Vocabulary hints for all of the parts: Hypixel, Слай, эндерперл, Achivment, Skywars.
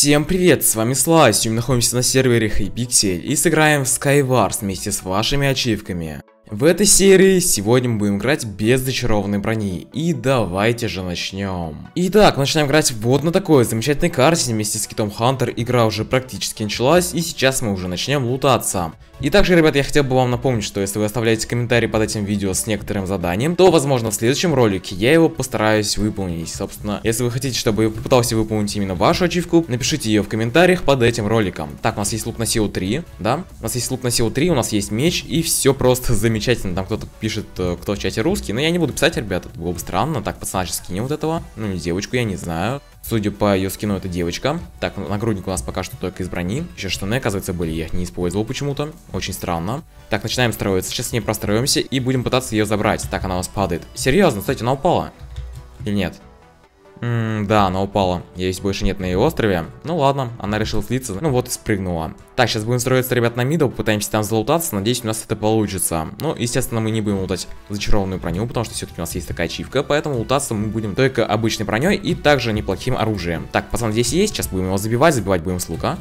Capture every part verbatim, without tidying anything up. Всем привет, с вами Слай, сегодня мы находимся на сервере Hypixel и сыграем в Skywars вместе с вашими ачивками. В этой серии сегодня мы будем играть без зачарованной брони, и давайте же начнем. Итак, начинаем играть вот на такой замечательной карте вместе с Китом Хантер. Игра уже практически началась, и сейчас мы уже начнем лутаться. И также, ребят, я хотел бы вам напомнить, что если вы оставляете комментарий под этим видео с некоторым заданием, то, возможно, в следующем ролике я его постараюсь выполнить. Собственно, если вы хотите, чтобы я попытался выполнить именно вашу ачивку, напишите ее в комментариях под этим роликом. Так, у нас есть лук на силу три, да? У нас есть лук на силу три, у нас есть меч, и все просто замечательно. Замечательно, там кто-то пишет, кто в чате русский, но я не буду писать, ребята, это было бы странно. Так, пацаны, сейчас скинем вот этого, ну, девочку, я не знаю. Судя по ее скину, это девочка. Так, нагрудник у нас пока что только из брони. Еще штаны, оказывается, были, я их не использовал почему-то. Очень странно. Так, начинаем строиться, сейчас с ней простроимся и будем пытаться ее забрать. Так, она у нас падает. Серьезно, кстати, она упала. Или нет? М-м, да, она упала. Ее больше нет на ее острове. Ну ладно, она решила слиться. Ну вот и спрыгнула. Так, сейчас будем строиться, ребят, на мидл. Пытаемся там залутаться. Надеюсь, у нас это получится. Ну, естественно, мы не будем лутать зачарованную броню, потому что все-таки у нас есть такая ачивка. Поэтому лутаться мы будем только обычной броней и также неплохим оружием. Так, пацан здесь есть. Сейчас будем его забивать. Забивать будем с лука.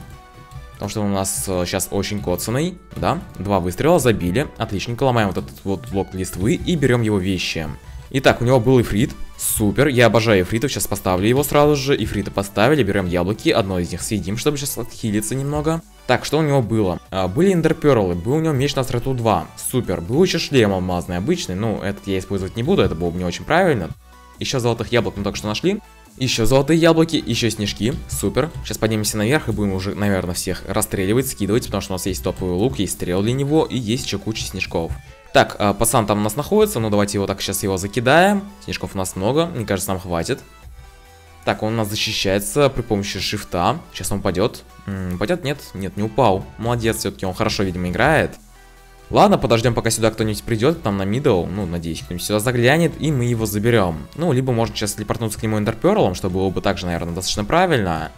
Потому что он у нас сейчас очень коцанный, да? Два выстрела забили. Отличненько. Ломаем вот этот вот блок листвы и берем его вещи. Итак, у него был эфрит. Супер, я обожаю эфритов, сейчас поставлю его сразу же. Эфрита поставили, берем яблоки, одно из них съедим, чтобы сейчас отхилиться немного. Так, что у него было? А, были эндерперлы, был у него меч на страту два. Супер, был еще шлем алмазный обычный, ну, этот я использовать не буду, это было бы не очень правильно. Еще золотых яблок мы только что нашли. Еще золотые яблоки, еще снежки. Супер. Сейчас поднимемся наверх и будем уже, наверное, всех расстреливать, скидывать, потому что у нас есть топовый лук, есть стрел для него и есть еще куча снежков. Так, э, пацан там у нас находится, ну давайте его так сейчас его закидаем. Снежков у нас много, мне кажется, нам хватит. Так, он у нас защищается при помощи шифта. Сейчас он падет. М-м, падет? Нет, нет, не упал. Молодец, все-таки он хорошо, видимо, играет. Ладно, подождем, пока сюда кто-нибудь придет, там на мидл, ну, надеюсь, кто-нибудь сюда заглянет, и мы его заберем. Ну, либо можно сейчас телепортнуться к нему эндерперлом, что было бы также, наверное, достаточно правильно.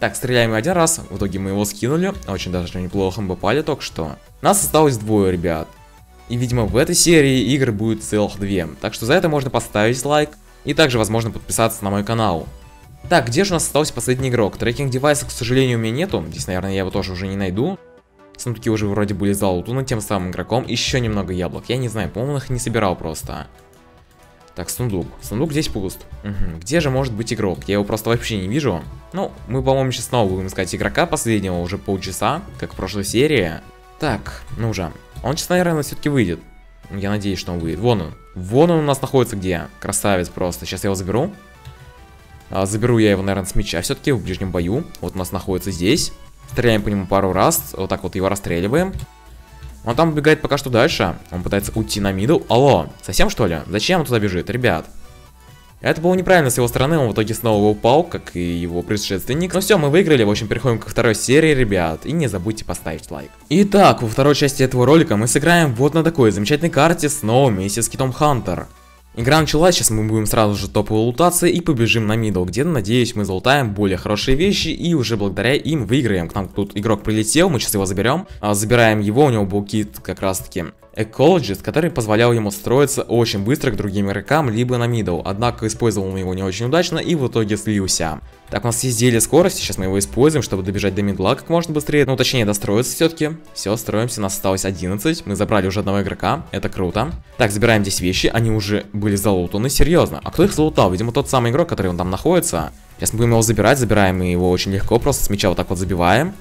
Так, стреляем один раз, в итоге мы его скинули, очень даже неплохо мы попали только что. Нас осталось двое, ребят. И, видимо, в этой серии игр будет целых две, так что за это можно поставить лайк, и также, возможно, подписаться на мой канал. Так, где же у нас остался последний игрок? Трекинг-девайса, к сожалению, у меня нету, здесь, наверное, я его тоже уже не найду. Сундуки уже вроде были залутаны тем самым игроком. Еще немного яблок. Я не знаю, по-моему, их не собирал просто. Так, сундук. Сундук здесь пуст. Угу. Где же может быть игрок? Я его просто вообще не вижу. Ну, мы, по-моему, сейчас снова будем искать игрока последнего уже полчаса, как в прошлой серии. Так, ну же. Он сейчас, наверное, все-таки выйдет. Я надеюсь, что он выйдет. Вон он. Вон он у нас находится где? Красавец просто. Сейчас я его заберу. А, заберу я его, наверное, с меча все-таки в ближнем бою. Вот у нас находится здесь. Стреляем по нему пару раз, вот так вот его расстреливаем. Он там убегает пока что дальше, он пытается уйти на мидл. Алло, совсем что ли? Зачем он туда бежит, ребят? Это было неправильно с его стороны, он в итоге снова упал, как и его предшественник. Но все, мы выиграли, в общем, переходим ко второй серии, ребят. И не забудьте поставить лайк. Итак, во второй части этого ролика мы сыграем вот на такой замечательной карте снова вместе с Китом Хантер. Игра началась, сейчас мы будем сразу же топовую лутаться и побежим на мидл, где, надеюсь, мы залутаем более хорошие вещи и уже благодаря им выиграем. К нам тут игрок прилетел, мы сейчас его заберем, а, забираем его, у него был кит как раз таки Экологист, который позволял ему строиться очень быстро к другим игрокам, либо на мидл, однако использовал он его не очень удачно и в итоге слился. Так, у нас есть зелье скорости, сейчас мы его используем, чтобы добежать до мидла как можно быстрее, ну точнее достроиться все-таки. Все, строимся, нас осталось одиннадцать, мы забрали уже одного игрока, это круто. Так, забираем здесь вещи, они уже были залутаны, серьезно. А кто их залутал? Видимо, тот самый игрок, который он там находится. Сейчас мы будем его забирать, забираем мы его очень легко, просто с мяча вот так вот забиваем.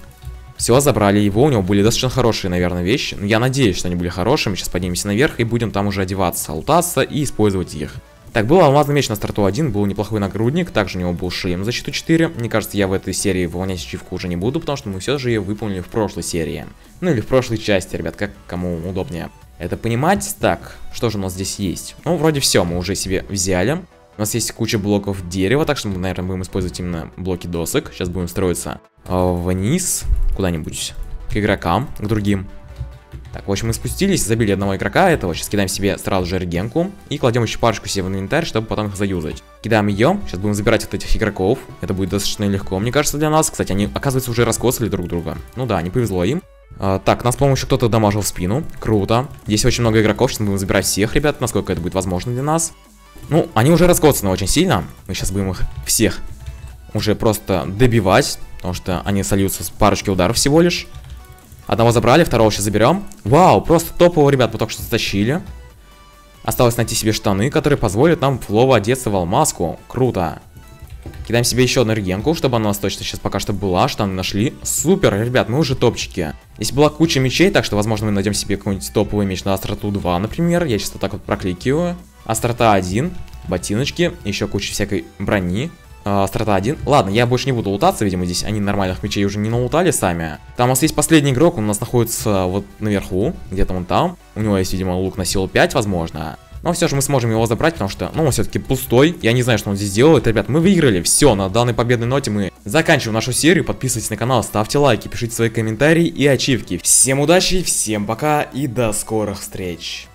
Все, забрали его, у него были достаточно хорошие, наверное, вещи. Ну, я надеюсь, что они были хорошими. Сейчас поднимемся наверх и будем там уже одеваться, лутаться и использовать их. Так, был алмазный меч на старту один, был неплохой нагрудник. Также у него был шлем защиту четыре. Мне кажется, я в этой серии выполнять ачивку уже не буду, потому что мы все же ее выполнили в прошлой серии. Ну или в прошлой части, ребят, как кому удобнее это понимать. Так, что же у нас здесь есть? Ну, вроде все, мы уже себе взяли. У нас есть куча блоков дерева, так что мы, наверное, будем использовать именно блоки досок. Сейчас будем строиться вниз, куда-нибудь, к игрокам, к другим. Так, в общем, мы спустились, забили одного игрока этого. Сейчас кидаем себе сразу же регенку и кладем еще парочку себе в инвентарь, чтобы потом их заюзать. Кидаем ее, сейчас будем забирать вот этих игроков. Это будет достаточно легко, мне кажется, для нас. Кстати, они, оказывается, уже раскосали друг друга. Ну да, не повезло им. А, так, нас, по-моему, еще кто-то дамажил в спину. Круто. Здесь очень много игроков, сейчас будем забирать всех, ребят, насколько это будет возможно для нас. Ну, они уже раскоцаны очень сильно. Мы сейчас будем их всех уже просто добивать. Потому что они сольются с парочки ударов всего лишь. Одного забрали, второго сейчас заберем. Вау, просто топово, ребят, мы только что затащили. Осталось найти себе штаны, которые позволят нам флово одеться в алмазку. Круто. Кидаем себе еще одну регенку, чтобы она у нас точно сейчас пока что была. Штаны нашли. Супер, ребят, мы уже топчики. Здесь была куча мечей, так что, возможно, мы найдем себе какой-нибудь топовый меч на остроту два, например. Я сейчас вот так вот прокликиваю. Острота один, ботиночки, еще куча всякой брони. Страта один. Ладно, я больше не буду лутаться, видимо, здесь они нормальных мечей уже не налутали сами. Там у нас есть последний игрок, он у нас находится вот наверху, где-то он там. У него есть, видимо, лук на силу пять, возможно. Но все же мы сможем его забрать, потому что, ну, он все-таки пустой. Я не знаю, что он здесь делает. Ребят, мы выиграли. Все, на данной победной ноте мы заканчиваем нашу серию. Подписывайтесь на канал, ставьте лайки, пишите свои комментарии и ачивки. Всем удачи, всем пока и до скорых встреч.